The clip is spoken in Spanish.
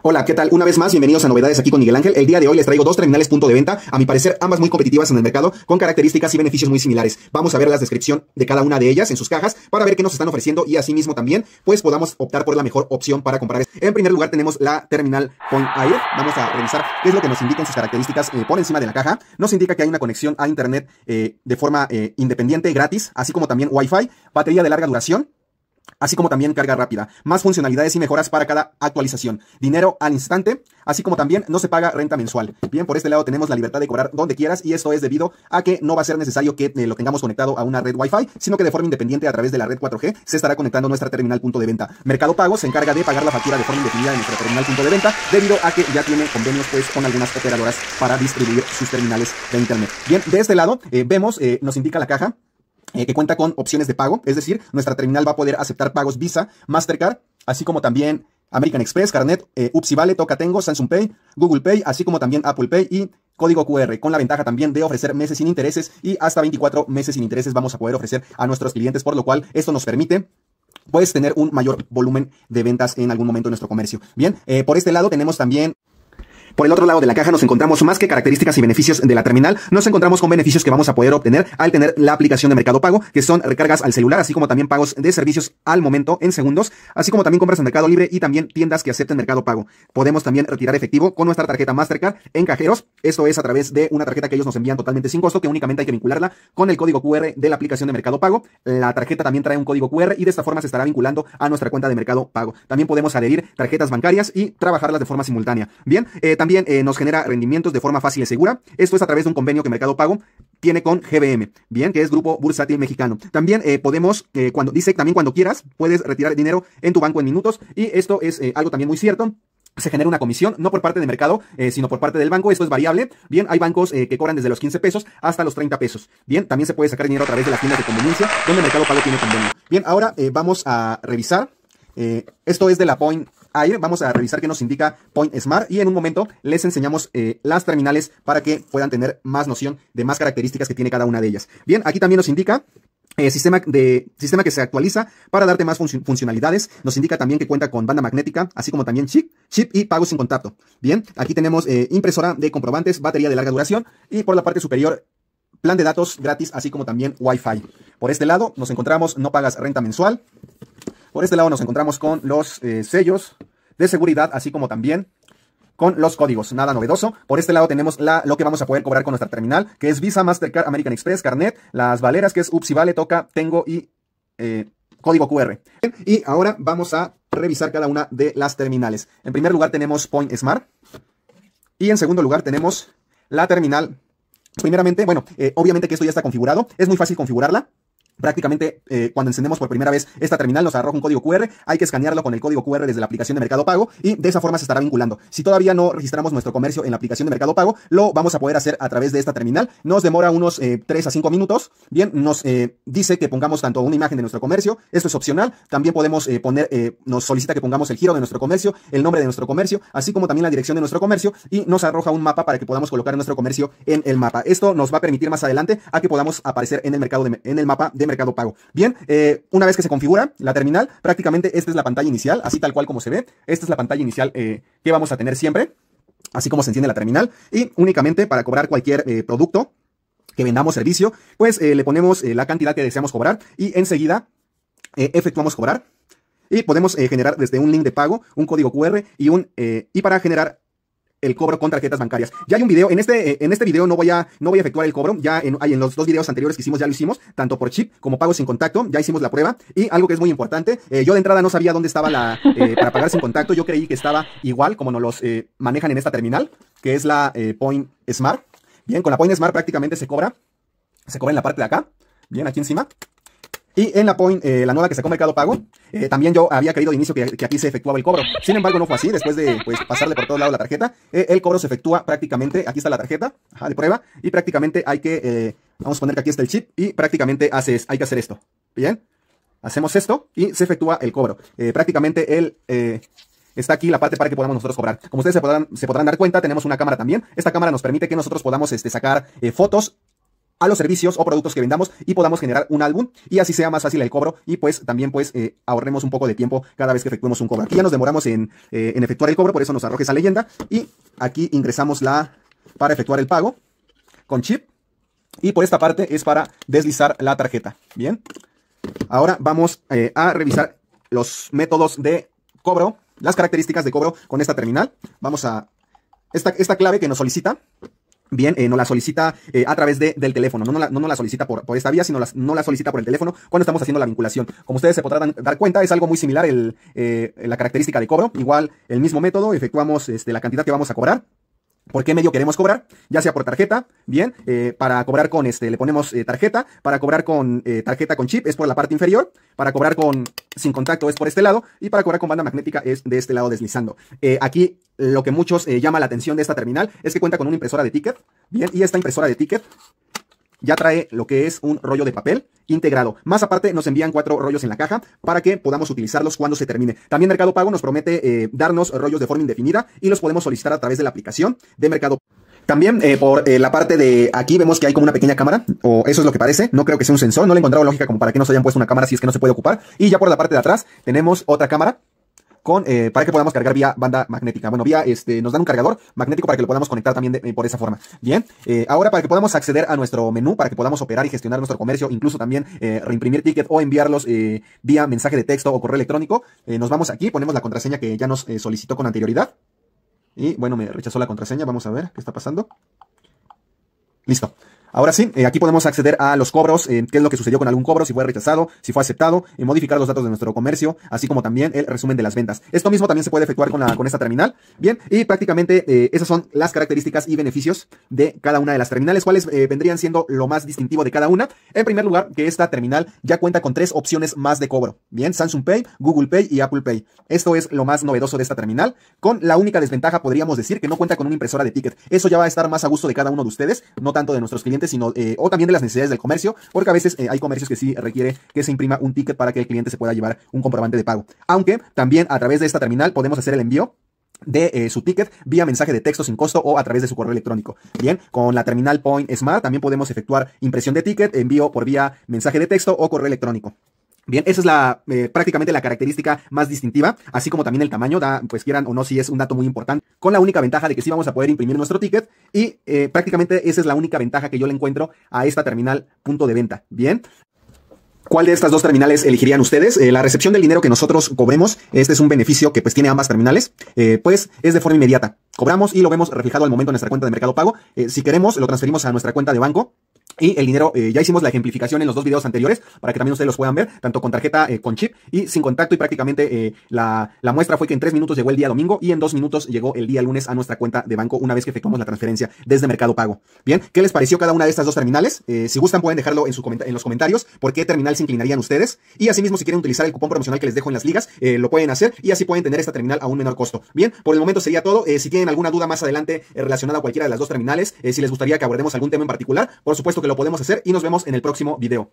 Hola, ¿qué tal? Una vez más, bienvenidos a Novedades aquí con Miguel Ángel. El día de hoy les traigo dos terminales punto de venta, a mi parecer ambas muy competitivas en el mercado, con características y beneficios muy similares. Vamos a ver la descripción de cada una de ellas en sus cajas para ver qué nos están ofreciendo y asimismo también pues podamos optar por la mejor opción para comprar. En primer lugar tenemos la terminal Point Air. Vamos a revisar qué es lo que nos indican sus características por encima de la caja. Nos indica que hay una conexión a internet de forma independiente, gratis, así como también Wi-Fi, batería de larga duración, así como también carga rápida, más funcionalidades y mejoras para cada actualización, dinero al instante, así como también no se paga renta mensual. Bien, por este lado tenemos la libertad de cobrar donde quieras y esto es debido a que no va a ser necesario que lo tengamos conectado a una red Wi-Fi, sino que de forma independiente a través de la red 4G se estará conectando nuestra terminal punto de venta. Mercado Pago se encarga de pagar la factura de forma indefinida de nuestra terminal punto de venta, debido a que ya tiene convenios pues con algunas operadoras para distribuir sus terminales de internet. Bien, de este lado vemos, nos indica la caja, que cuenta con opciones de pago, es decir, nuestra terminal va a poder aceptar pagos Visa, Mastercard, así como también American Express, Carnet, Upsi, Tocatengo, Samsung Pay, Google Pay, así como también Apple Pay y código QR, con la ventaja también de ofrecer meses sin intereses y hasta 24 meses sin intereses vamos a poder ofrecer a nuestros clientes, por lo cual esto nos permite pues tener un mayor volumen de ventas en algún momento en nuestro comercio. Bien, por este lado tenemos también... Por el otro lado de la caja nos encontramos más que características y beneficios de la terminal, nos encontramos con beneficios que vamos a poder obtener al tener la aplicación de Mercado Pago, que son recargas al celular, así como también pagos de servicios al momento en segundos, así como también compras en Mercado Libre y también tiendas que acepten Mercado Pago. Podemos también retirar efectivo con nuestra tarjeta Mastercard en cajeros, esto es a través de una tarjeta que ellos nos envían totalmente sin costo, que únicamente hay que vincularla con el código QR de la aplicación de Mercado Pago. La tarjeta también trae un código QR y de esta forma se estará vinculando a nuestra cuenta de Mercado Pago. También podemos adherir tarjetas bancarias y trabajarlas de forma simultánea. Bien, también nos genera rendimientos de forma fácil y segura. Esto es a través de un convenio que Mercado Pago tiene con GBM, bien, que es Grupo Bursátil Mexicano. También podemos, cuando quieras, puedes retirar dinero en tu banco en minutos. Y esto es algo también muy cierto. Se genera una comisión, no por parte de Mercado, sino por parte del banco. Esto es variable. Bien, hay bancos que cobran desde los 15 pesos hasta los 30 pesos. Bien, también se puede sacar dinero a través de las tiendas de conveniencia, donde Mercado Pago tiene convenio. Bien, ahora vamos a revisar. Esto es de la Point Air. Vamos a revisar qué nos indica Point Smart y en un momento les enseñamos las terminales para que puedan tener más noción de más características que tiene cada una de ellas. Bien, aquí también nos indica sistema que se actualiza para darte más funcionalidades. Nos indica también que cuenta con banda magnética, así como también chip y pagos sin contacto. Bien, aquí tenemos impresora de comprobantes, batería de larga duración y por la parte superior plan de datos gratis, así como también Wi-Fi. Por este lado nos encontramos no pagas renta mensual. Por este lado nos encontramos con los sellos de seguridad, así como también con los códigos, nada novedoso. Por este lado tenemos lo que vamos a poder cobrar con nuestra terminal, que es Visa, Mastercard, American Express, Carnet, las valeras, que es Upsi, Tocatengo y código QR. Y ahora vamos a revisar cada una de las terminales. En primer lugar tenemos Point Smart y en segundo lugar tenemos la terminal. Primeramente, obviamente que esto ya está configurado, es muy fácil configurarla. Prácticamente cuando encendemos por primera vez esta terminal nos arroja un código QR, hay que escanearlo con el código QR desde la aplicación de Mercado Pago y de esa forma se estará vinculando. Si todavía no registramos nuestro comercio en la aplicación de Mercado Pago, lo vamos a poder hacer a través de esta terminal. Nos demora unos 3 a 5 minutos. Bien, nos dice que pongamos tanto una imagen de nuestro comercio, esto es opcional. También podemos nos solicita que pongamos el giro de nuestro comercio, el nombre de nuestro comercio, así como también la dirección de nuestro comercio y nos arroja un mapa para que podamos colocar nuestro comercio en el mapa. Esto nos va a permitir más adelante a que podamos aparecer en el mapa de Mercado Pago. Bien, una vez que se configura la terminal, prácticamente esta es la pantalla inicial, así tal cual como se ve. Esta es la pantalla inicial que vamos a tener siempre, así como se enciende la terminal. Y únicamente para cobrar cualquier producto que vendamos, servicio, pues le ponemos la cantidad que deseamos cobrar y enseguida efectuamos cobrar. Y podemos generar desde un link de pago, un código QR y para generar el cobro con tarjetas bancarias. Ya hay un video, en este video no voy a efectuar el cobro, ya en los dos videos anteriores que hicimos ya lo hicimos, tanto por chip como pago sin contacto, ya hicimos la prueba. Y algo que es muy importante, yo de entrada no sabía dónde estaba para pagar sin contacto, yo creí que estaba igual como nos los manejan en esta terminal, que es la Point Smart. Bien, con la Point Smart prácticamente se cobra en la parte de acá, bien, aquí encima. Y en la Point, la nueva que sacó Mercado Pago, también yo había creído de inicio que aquí se efectuaba el cobro. Sin embargo, no fue así. Después de pasarle por todos lados la tarjeta, el cobro se efectúa prácticamente. Aquí está la tarjeta de prueba. Y prácticamente hay que, vamos a poner que aquí está el chip. Y prácticamente hay que hacer esto. Bien, hacemos esto y se efectúa el cobro. Prácticamente está aquí la parte para que podamos nosotros cobrar. Como ustedes se podrán dar cuenta, tenemos una cámara también. Esta cámara nos permite que nosotros podamos sacar fotos a los servicios o productos que vendamos y podamos generar un álbum y así sea más fácil el cobro y pues también pues ahorremos un poco de tiempo cada vez que efectuemos un cobro. Aquí ya nos demoramos en efectuar el cobro, por eso nos arroja esa leyenda y aquí ingresamos la para efectuar el pago con chip y por esta parte es para deslizar la tarjeta. Bien, ahora vamos a revisar los métodos de cobro, las características de cobro con esta terminal. Vamos a esta clave que nos solicita. Bien, no la solicita a través del teléfono, no la solicita por esta vía, sino no la solicita por el teléfono cuando estamos haciendo la vinculación. Como ustedes se podrán dar cuenta, es algo muy similar la característica de cobro. Igual, el mismo método, efectuamos la cantidad que vamos a cobrar. ¿Por qué medio queremos cobrar? Ya sea por tarjeta, bien, para cobrar con le ponemos tarjeta, para cobrar con tarjeta con chip es por la parte inferior, para cobrar con sin contacto es por este lado y para cobrar con banda magnética es de este lado deslizando. Aquí lo que muchos llama la atención de esta terminal es que cuenta con una impresora de ticket, bien, y esta impresora de ticket ya trae lo que es un rollo de papel integrado. Más aparte nos envían 4 rollos en la caja para que podamos utilizarlos cuando se termine. También Mercado Pago nos promete darnos rollos de forma indefinida y los podemos solicitar a través de la aplicación de Mercado Pago. También por la parte de aquí vemos que hay como una pequeña cámara, o eso es lo que parece, no creo que sea un sensor, no le he encontrado lógica como para que nos hayan puesto una cámara si es que no se puede ocupar. Y ya por la parte de atrás tenemos otra cámara para que podamos cargar vía banda magnética. Bueno, nos dan un cargador magnético para que lo podamos conectar también por esa forma. Bien, ahora para que podamos acceder a nuestro menú, para que podamos operar y gestionar nuestro comercio, incluso también reimprimir ticket o enviarlos vía mensaje de texto o correo electrónico, nos vamos aquí, ponemos la contraseña que ya nos solicitó con anterioridad. Y bueno, me rechazó la contraseña, vamos a ver qué está pasando. Listo. Ahora sí, aquí podemos acceder a los cobros, qué es lo que sucedió con algún cobro, si fue rechazado, si fue aceptado, modificar los datos de nuestro comercio, así como también el resumen de las ventas. Esto mismo también se puede efectuar con esta terminal. Bien, y prácticamente esas son las características y beneficios de cada una de las terminales, cuáles vendrían siendo lo más distintivo de cada una. En primer lugar, que esta terminal ya cuenta con 3 opciones más de cobro. Bien, Samsung Pay, Google Pay y Apple Pay. Esto es lo más novedoso de esta terminal. Con la única desventaja, podríamos decir, que no cuenta con una impresora de ticket. Eso ya va a estar más a gusto de cada uno de ustedes, no tanto de nuestros clientes, sino, o también de las necesidades del comercio, porque a veces hay comercios que sí requiere que se imprima un ticket para que el cliente se pueda llevar un comprobante de pago. Aunque también a través de esta terminal podemos hacer el envío de su ticket vía mensaje de texto sin costo o a través de su correo electrónico. Bien, con la terminal Point Smart también podemos efectuar impresión de ticket, envío por vía mensaje de texto o correo electrónico. Bien, esa es prácticamente la característica más distintiva, así como también el tamaño, pues quieran o no, sí es un dato muy importante, con la única ventaja de que sí vamos a poder imprimir nuestro ticket y prácticamente esa es la única ventaja que yo le encuentro a esta terminal punto de venta. Bien. ¿Cuál de estas dos terminales elegirían ustedes? La recepción del dinero que nosotros cobremos, este es un beneficio que pues tiene ambas terminales, pues es de forma inmediata. Cobramos y lo vemos reflejado al momento en nuestra cuenta de Mercado Pago. Si queremos, lo transferimos a nuestra cuenta de banco. Y el dinero, ya hicimos la ejemplificación en los 2 videos anteriores, para que también ustedes los puedan ver, tanto con tarjeta, con chip y sin contacto, y prácticamente la muestra fue que en 3 minutos llegó el día domingo y en 2 minutos llegó el día lunes a nuestra cuenta de banco una vez que efectuamos la transferencia desde Mercado Pago. Bien, ¿qué les pareció cada una de estas dos terminales? Si gustan pueden dejarlo en los comentarios, por qué terminal se inclinarían ustedes, y asimismo si quieren utilizar el cupón promocional que les dejo en las ligas, lo pueden hacer y así pueden tener esta terminal a un menor costo. Bien, por el momento sería todo. Si tienen alguna duda más adelante relacionada a cualquiera de las dos terminales, si les gustaría que abordemos algún tema en particular, por supuesto que lo podemos hacer y nos vemos en el próximo video.